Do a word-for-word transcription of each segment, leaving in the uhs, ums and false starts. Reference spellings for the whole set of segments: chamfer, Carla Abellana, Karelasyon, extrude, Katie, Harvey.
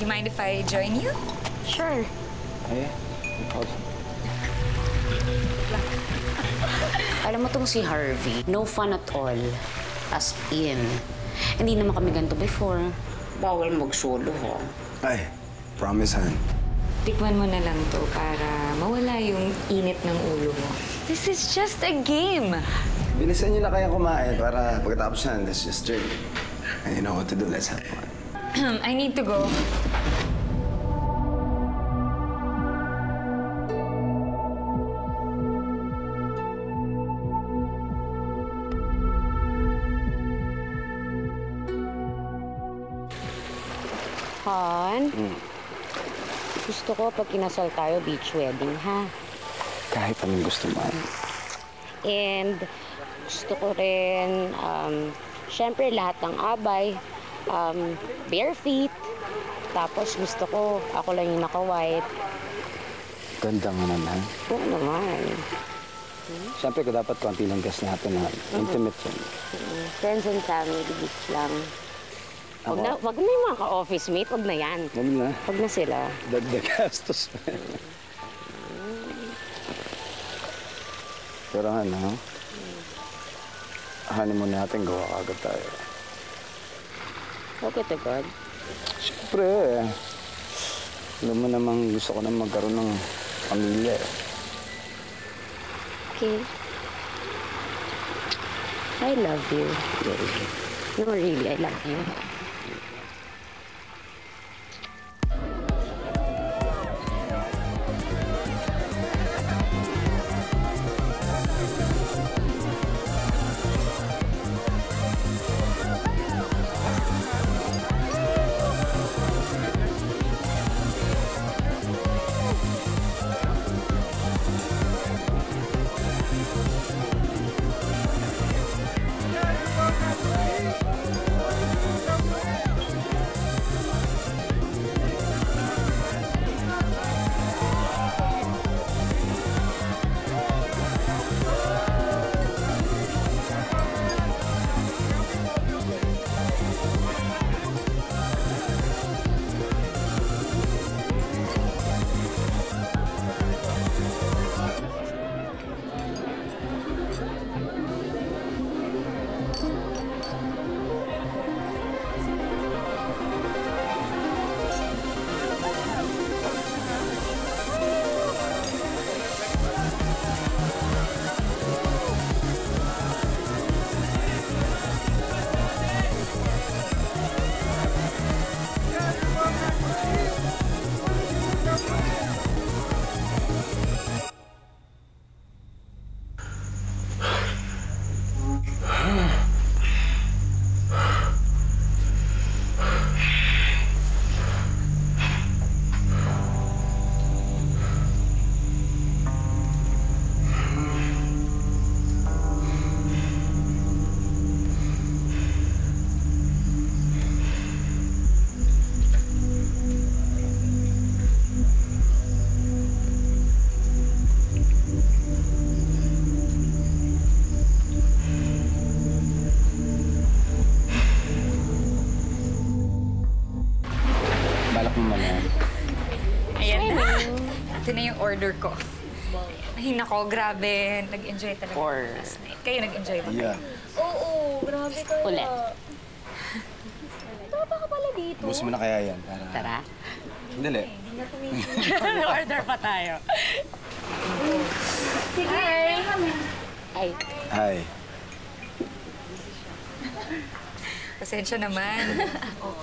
You mind if I join you? Sure. Oh, yeah. No problem. Alam mo tong si Harvey, no fun at all. As in, hindi naman kami ganito before. Bawal mag-solo, ho. Ay, promise, han. Tikman mo na lang to para mawala yung init ng ulo mo. This is just a game. Bilisan nyo na kayang kumain para pagkatapos yan, let's just drink. And you know what to do, let's have fun. I need to go. Han, mm. gusto ko pag kinasal tayo, beach wedding, ha? Kahit anong gusto mo. And gusto ko rin, um, syempre lahat ng abay, um, bare feet. Tapos gusto ko, ako lang yung naka-white. Ganda nga naman. Oo naman. Hmm? Syempre ko dapat konti lang gas natin na intimate yan. Mm-hmm. Friends and family, beach lang. Wag na, wag na yung mga ka-office mate, wag na yan. Wag na. Wag na sila. Dagdagastos pa. Pero ano, honeymoon natin, gawa agad tayo. Okay, tagad. Siyempre, eh. Alam mo namang gusto ko na magkaroon ng pamilya. Okay. I love you. No, really, I love you. Order ko. Ay, nako, grabe. Nag-enjoy talaga Or... last night. Kayo nag-enjoy ba kayo? Yeah. Oo, oo, grabe kayo. Ulit. Tama ka pala dito. Gusto mo na kaya yan. Para... Tara. Dali. Order pa tayo. Sige. Hi. Hi. Hi. Pasensya naman.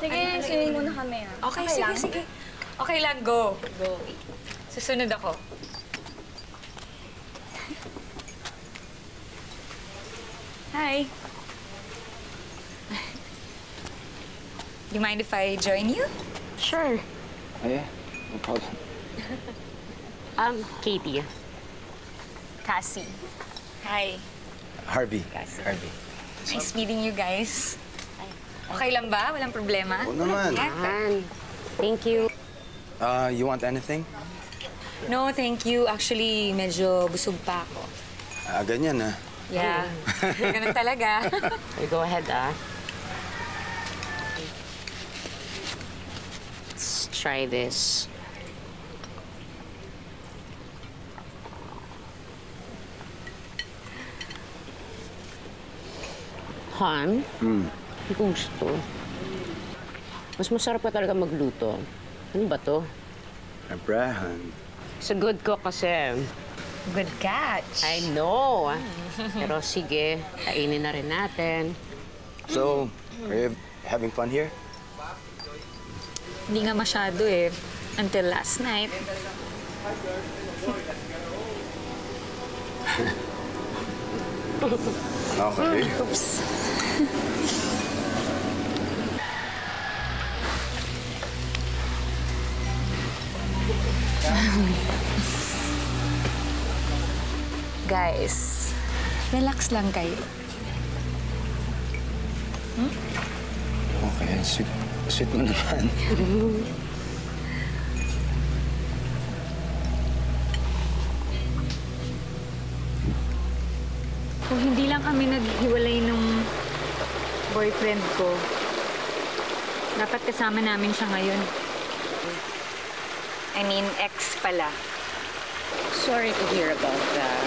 Sige, sinin muna kami. Okay, sige, sige. Okay lang, go. Go. Susunod ako. Hi. You mind if I join you? Sure. Oh, yeah. No problem. I'm Katie. Cassie. Hi. Harvey. Cassie. Harvey. Nice meeting you guys. Okay lang ba? Walang problema? Oo naman. Yeah. Thank you. Uh, you want anything? No, thank you. Actually, medyo busog pa ako. Ah, ganyan, ah. Yeah. Ganun talaga. We go ahead, ah. It's try this. Han? Mm. Gusto. Mas masarap pa talaga magluto. Ano ba to? Abraham. It's a good cook kasi. Good catch. I know. Pero sige, kainin na rin natin. So, are you having fun here? Hindi nga masyado eh. Until last night. Okay. Oops. Guys, relax lang kayo. Hmm? Okay, sweet, sweet mo naman. Kung hindi lang kami naghiwalay ng boyfriend ko, dapat kasama namin siya ngayon. I mean, ex pala. Sorry to hear about that.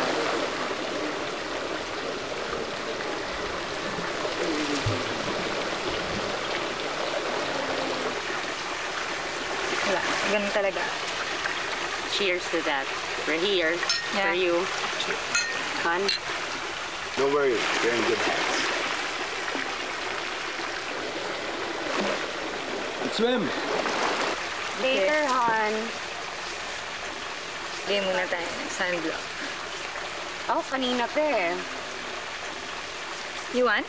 Wala, ganun talaga. Cheers to that. We're here yeah. for you. Fun? Don't worry, you're in good hands. Let's swim. Later, Han. Game muna tayo ng sunblock. Oh, kanina pa eh. You want?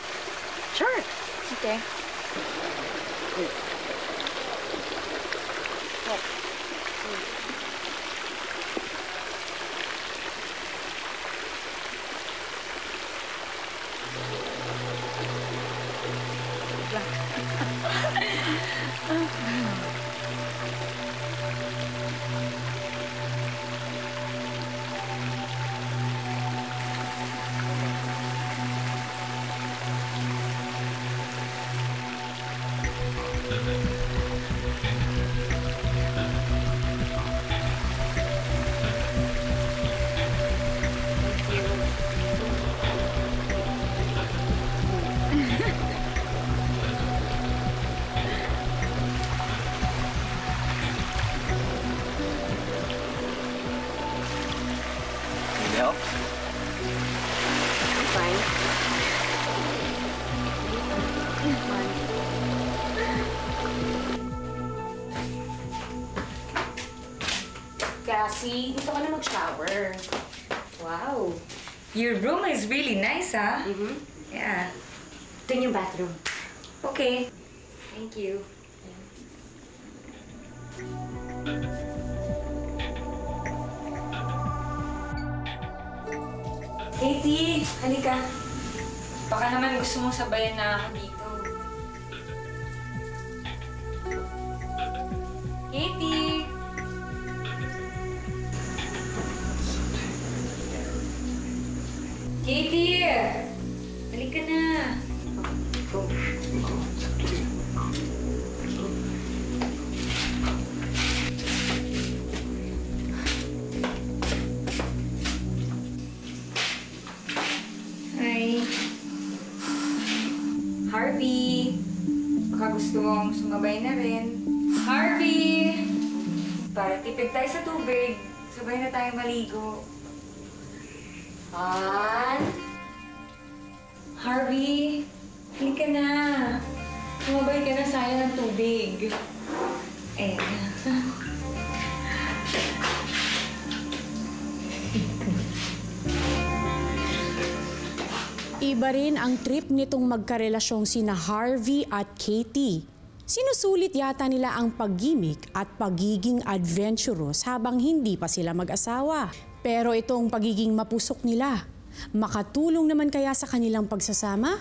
Sure. Okay. Cassie, dito ka na mag-shower. Wow. Your room is really nice, huh? Mm-hmm. Yeah. Ito yung bathroom. Okay. Thank you. Katie, halika. Baka naman gusto mong sabayan na ako dito. Katie! Katie! Halika na! Go. Harvey, baka gusto mong sumabay na rin. Harvey! Para tipid tayo sa tubig, sabay na tayo maligo. Han? Harvey, hindi ka na. Sumabay ka na, sayang ng tubig. Ayan. Iba rin ang trip nitong magkarelasyong sina Harvey at Katie. Sinusulit yata nila ang pag-gimmick at pagiging adventurous habang hindi pa sila mag-asawa. Pero itong pagiging mapusok nila, makatulong naman kaya sa kanilang pagsasama?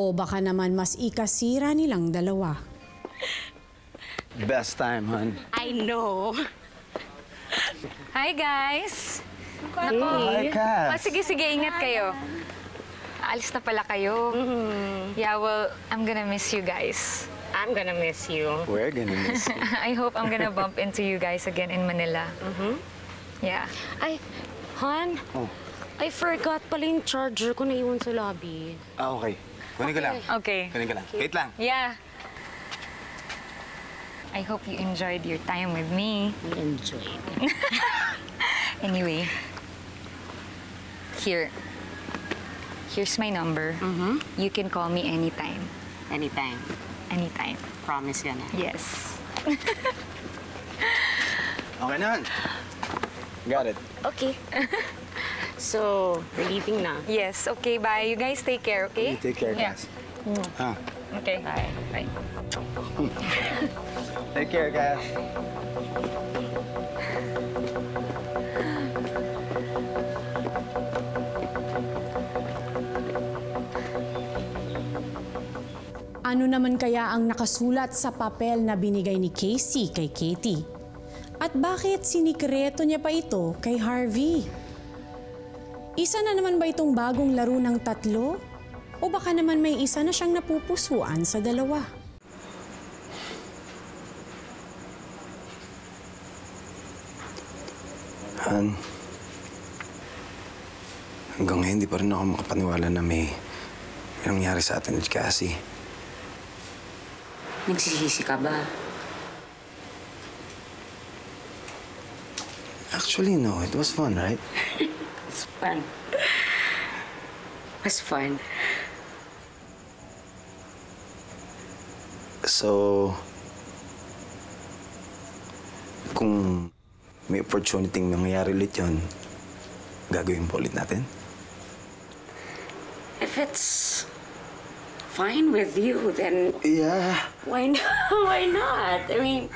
O baka naman mas ikasira nilang dalawa? Best time, hon. I know. Hi, guys. Hey. Hey. Hi, oh, sige, sige, ingat kayo. Alis na pala kayo. Mm-hmm. Yeah, well, I'm gonna miss you guys. I'm gonna miss you. We're gonna miss you. I hope I'm gonna bump into you guys again in Manila. Mm-hmm. Yeah. Ay, Han. Oh. I forgot pala yung charger ko naiwan sa lobby. Ah, okay. Kunin ko lang. Okay. Kunin ko lang. Wait lang. Yeah. I hope you enjoyed your time with me. We enjoyed it. Anyway, here. Here's my number. Mm-hmm. You can call me anytime. Anytime? Anytime. Promise yan eh. Yes. Okay na. Got it. Okay. So, we're leaving now. Yes, okay, bye. You guys take care, okay? You take care, guys. Yeah. Mm. Huh. Okay. Bye. Bye. Take care, guys. Ano naman kaya ang nakasulat sa papel na binigay ni Casey kay Katie? At bakit sinikreto niya pa ito kay Harvey? Isa na naman ba itong bagong laro ng tatlo? O baka naman may isa na siyang napupusuan sa dalawa? Han, hanggang ngayon hindi pa rin ako makapaniwala na may nangyari sa atin ni Casey. Nagsisisi ka ba? Actually, no. It was fun, right? It's fun. It was fun. So, kung may opportunity nangyayari ulit yun, gagawin po ulit natin? If it's... fine with you, then... Yeah. Why not? Why not? I mean...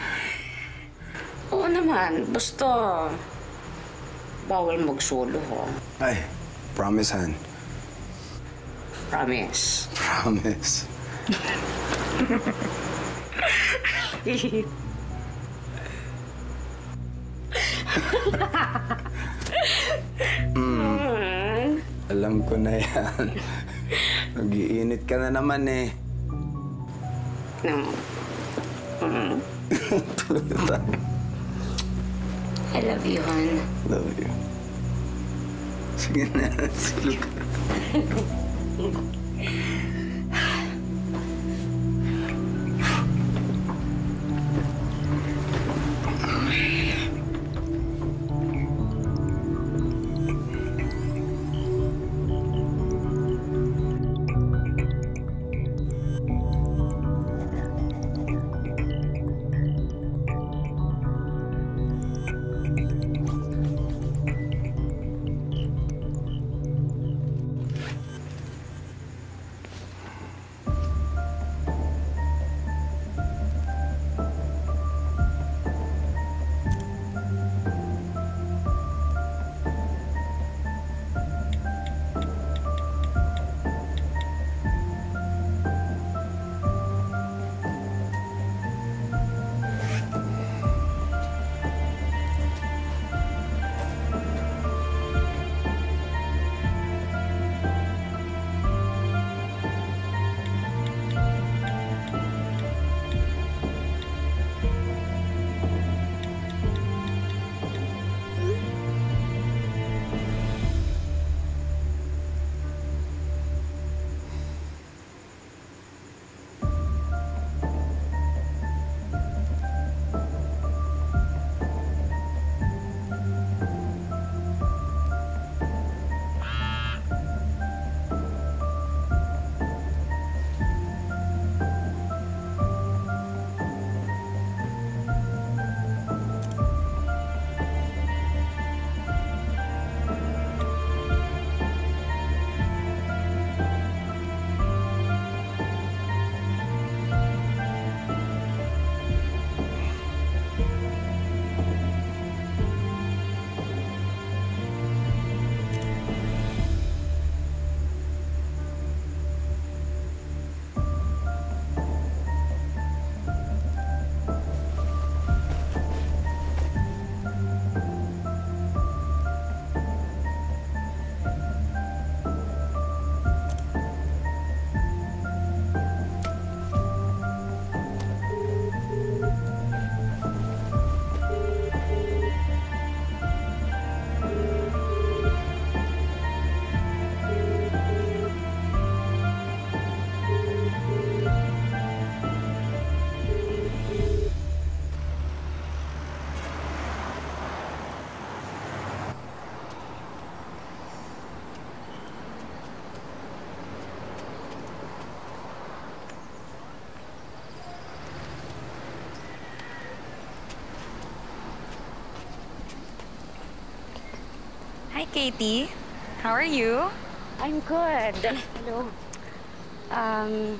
Oo naman. Basta... bawal mag-solo, ho. Ay, promise, Han. Promise. Promise. mm. Alam ko na yan. Nag-iinit ka na naman eh. No. Mm. I love you, Han. Love you. Sige na. Sige na. Hi, Katie. How are you? I'm good. Hello. Um,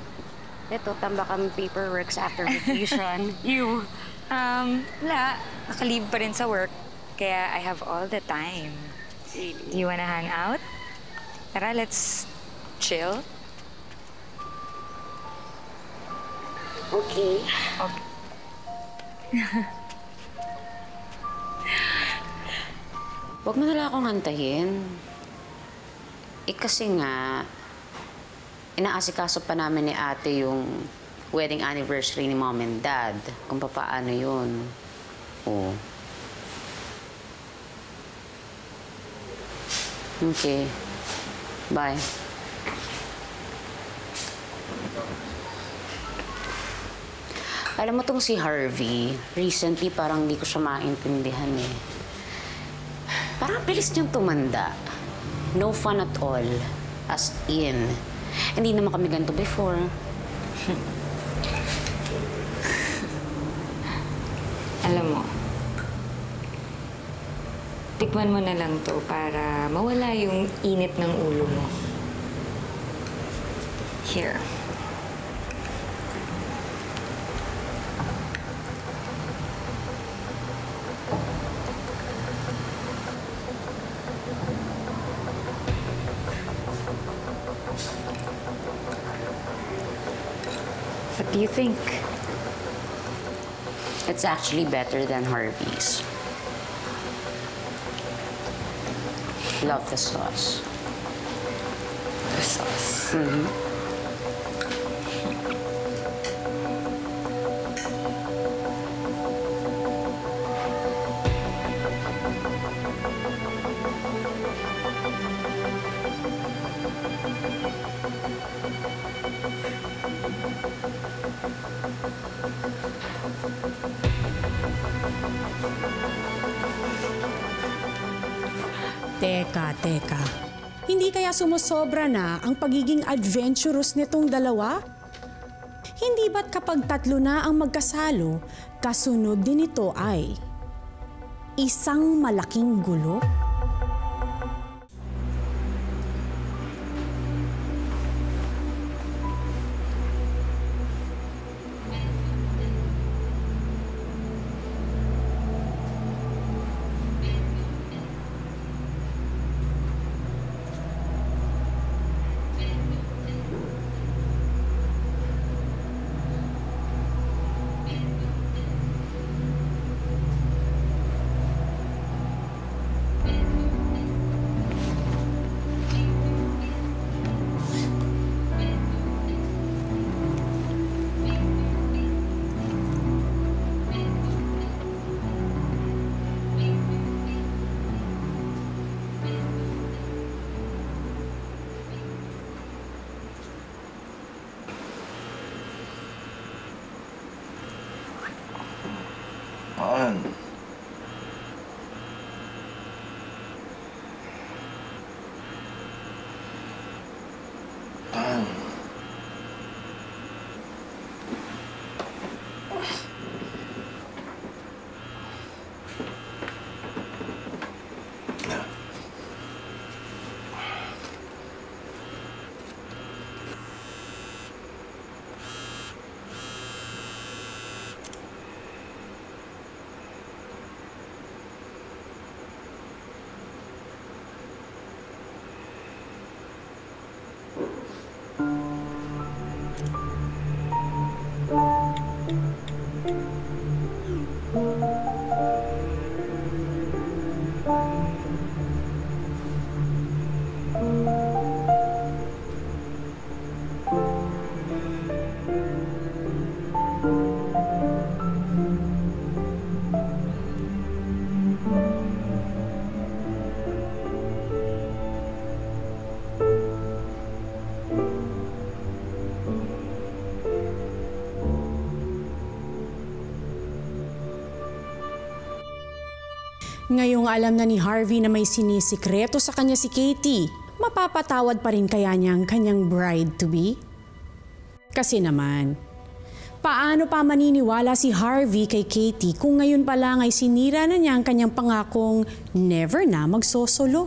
ito, tambakang paperworks after vacation. You? Um, wala. Nakaleave pa rin sa work. Kaya I have all the time. Really? Do you wanna hang out? Tara, let's chill. Okay. Okay. Huwag mo nila akong hantayin. Eh kasi nga, inaasikaso pa namin ni ate yung wedding anniversary ni Mom and Dad. Kung paano yun. Oo. Okay. Bye. Alam mo tong si Harvey, recently parang hindi ko siya maintindihan eh. Parang bilis niyang tumanda. No fun at all. As in. Hindi naman kami ganito before. Alam mo, tikman mo na lang to para mawala yung init ng ulo mo. Here. What do you think? It's actually better than Harvey's. Love the sauce. The sauce. Mm-hmm. Teka, teka. Hindi kaya sumusobra na ang pagiging adventurous nitong dalawa? Hindi ba't kapag tatlo na ang magkasalo, kasunod din ito ay isang malaking gulo? Maan. Maan. Ngayong alam na ni Harvey na may sinisikreto sa kanya si Katie, mapapatawad pa rin kaya niya ang kanyang bride-to-be? Kasi naman, paano pa maniniwala si Harvey kay Katie kung ngayon pa lang ay sinira na niya ang kanyang pangakong never na magsosolo?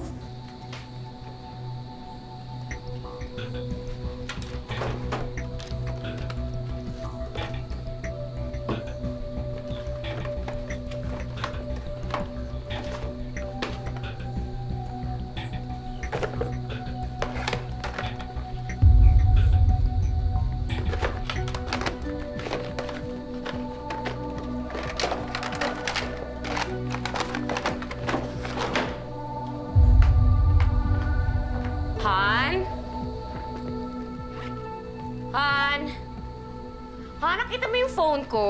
Ha? Nakita mo yung phone ko?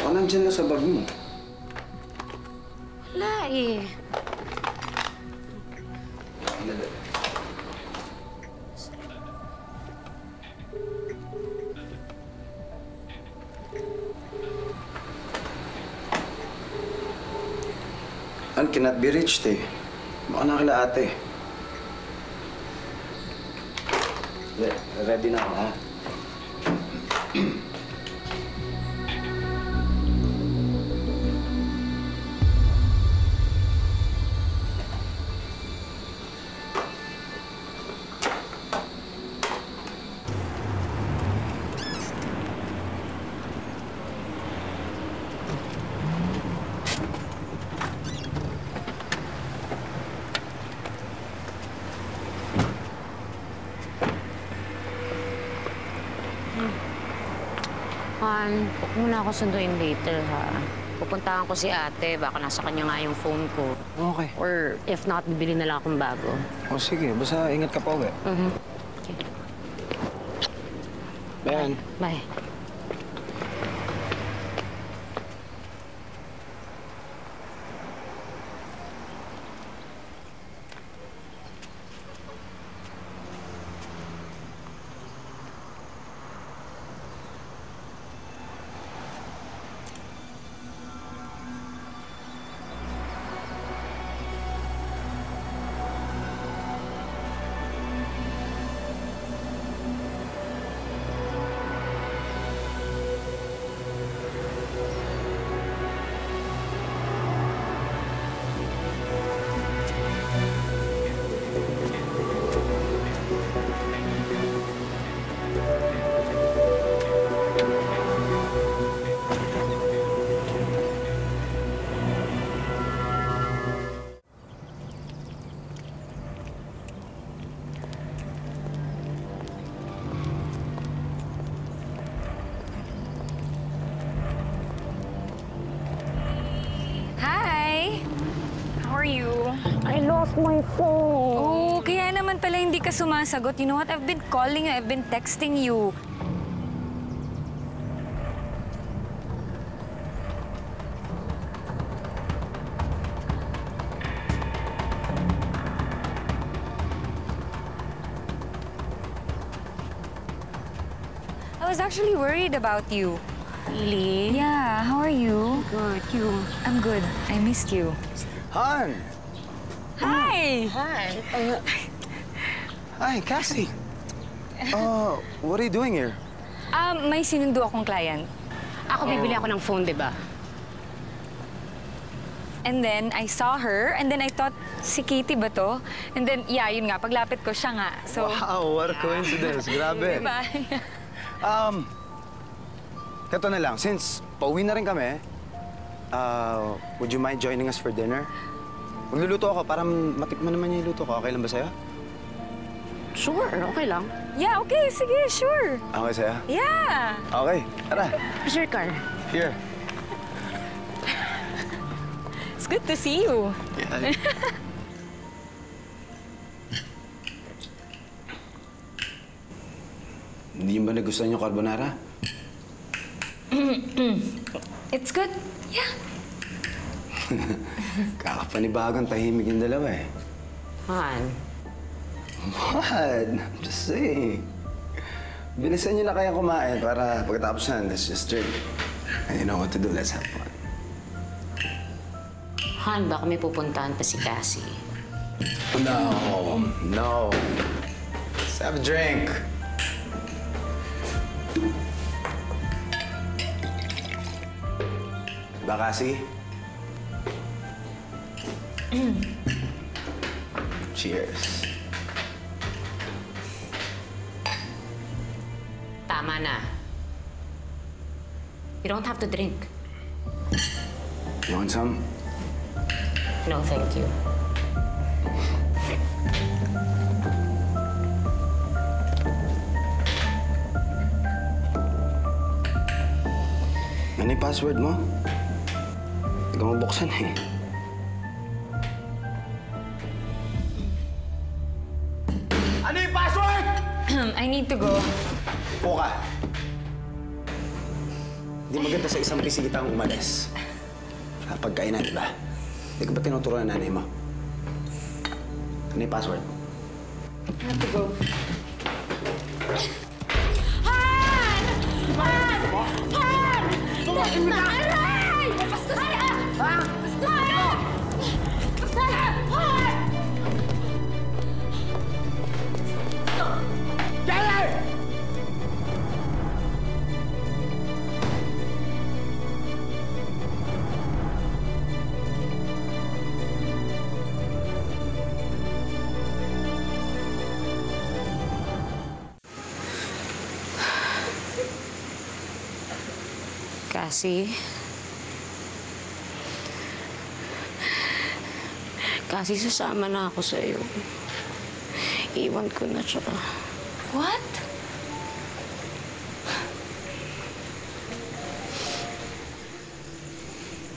O, nandiyan na sa bag mo. Wala eh. One cannot be reached eh. Baka nakala ate. Ready na ako, ha? Muna ako sunduin later, ha? Pupuntahan ko si ate. Baka nasa kanya nga yung phone ko. Okay. Or if not, bibili na lang akong bago. O oh, sige. Basta ingat ka pa uwi. Mm-hmm. Okay. Bye. Bye. My phone. Oh, kaya naman pala hindi ka sumasagot. You know what? I've been calling you. I've been texting you. I was actually worried about you. Really? Yeah. How are you? Good. You? I'm good. I missed you. Han! Hi! Hi! Uh, Hi, Cassie! Uh, what are you doing here? Um, may sinundo akong client. Ako oh. Bibili ako ng phone, di ba? And then, I saw her, and then I thought, si Katie ba to? And then, yeah, yun nga, paglapit ko siya nga. So, wow, what a coincidence. Grabe. Di ba? um, kato na lang, since pauwi na rin kami, uh, would you mind joining us for dinner? Magluluto ako para matikman naman yung luto ko. Okay lang ba sa'yo? Sure, okay lang. Yeah, okay. Sige, sure. Okay sa'yo? Yeah. Okay, tara. Sure, Carl. Here. It's good to see you. Yeah. Hindi ba nagustuhan yung carbonara? It's good. Yeah. Kakapanibagang tahimik yung dalawa eh. Han. What? I'm just saying. Bilisan nyo na kaya kumain para pagkatapos na, let's just drink. And you know what to do, let's have fun. Han, baka may pupuntahan pa si Cassie. No, no. Let's have a drink. Diba, Cassie? Cheers. Tama na. You don't have to drink. You want some? No, thank you. Ano yung password mo? Hindi ka mabuksan eh. I need to go. Puka. Di maganda sa isang bisita ang umalis. Pagkainan, di ba? Hindi ko ba tinuturuan na nanay mo? Ano yung password? I have to go. Han! Han! Han! Tumakin mo na! Aray! Basta sa'yo! Ha? Basta sa'yo! Basta sa'yo! Han! Kasi... Kasi sasama na ako sa'yo. Iwan ko na siya. What?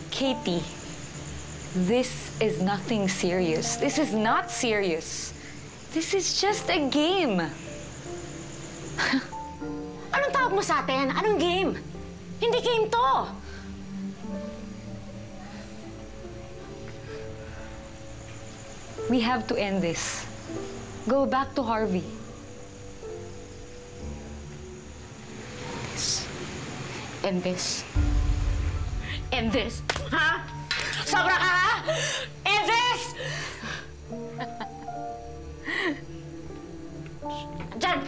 Katie, this is nothing serious. This is not serious. This is just a game. Anong tawag mo sa atin? Anong game? Hindi game to! We have to end this. Go back to Harvey. This. End this. End this. Ha? Sobra ka, ha? End this! Diyan!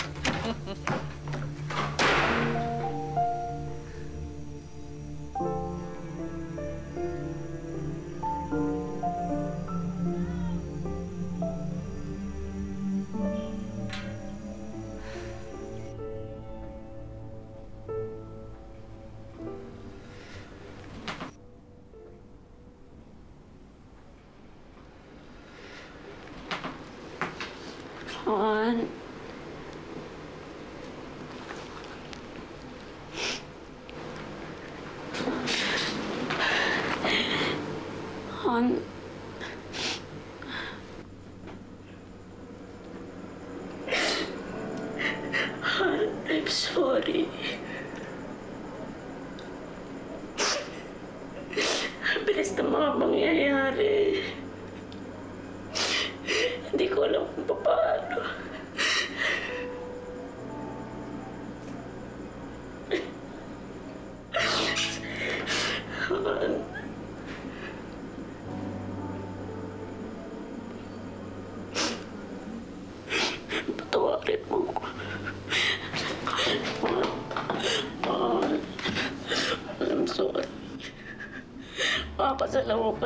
On. On. I'm sorry. Bilis na mga mangyayari. Hindi ko alam kung paano. Patawarin mo ko. I'm sorry. Makapasalawa pa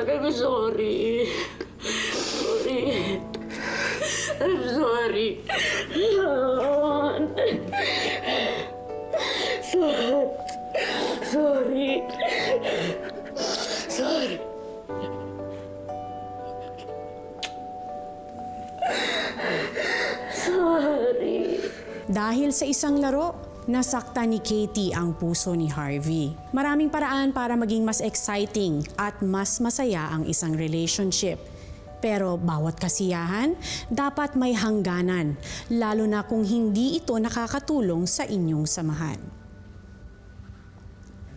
I'm sorry. Sorry. I'm sorry. Sorry. Sorry. Sorry. Sorry. Dahil sa isang laro, nasaktan ni Katie ang puso ni Harvey. Maraming paraan para maging mas exciting at mas masaya ang isang relationship. Pero bawat kasiyahan, dapat may hangganan, lalo na kung hindi ito nakakatulong sa inyong samahan.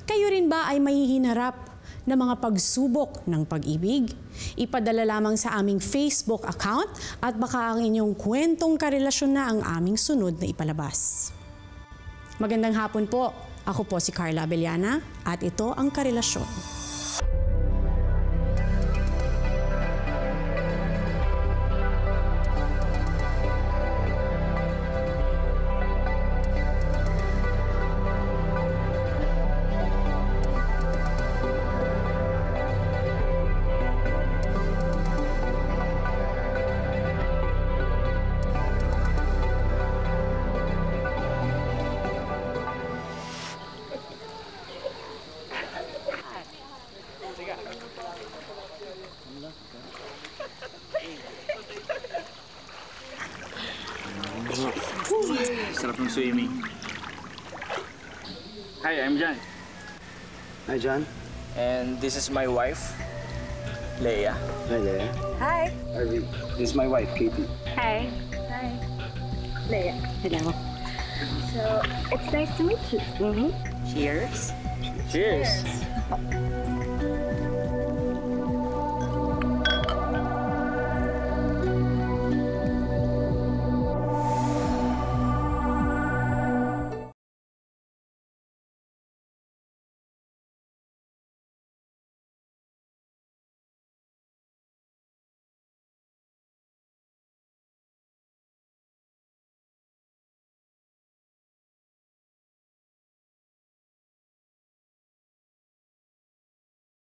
Kayo rin ba ay may hinarap na mga pagsubok ng pag-ibig? Ipadala lamang sa aming Facebook account at baka ang inyong kwentong karelasyon na ang aming sunod na ipalabas. Magandang hapon po. Ako po si Carla Abellana at ito ang Karelasyon. Sarap ng swimming. Hi, I'm John. Hi, John. And this is my wife. Leia. Hi, Leia. Hi. Harvey. This is my wife, Katie. Hi. Hi. Leia. Hello. So, it's nice to meet you. Mm-hmm. Cheers. Cheers. Cheers.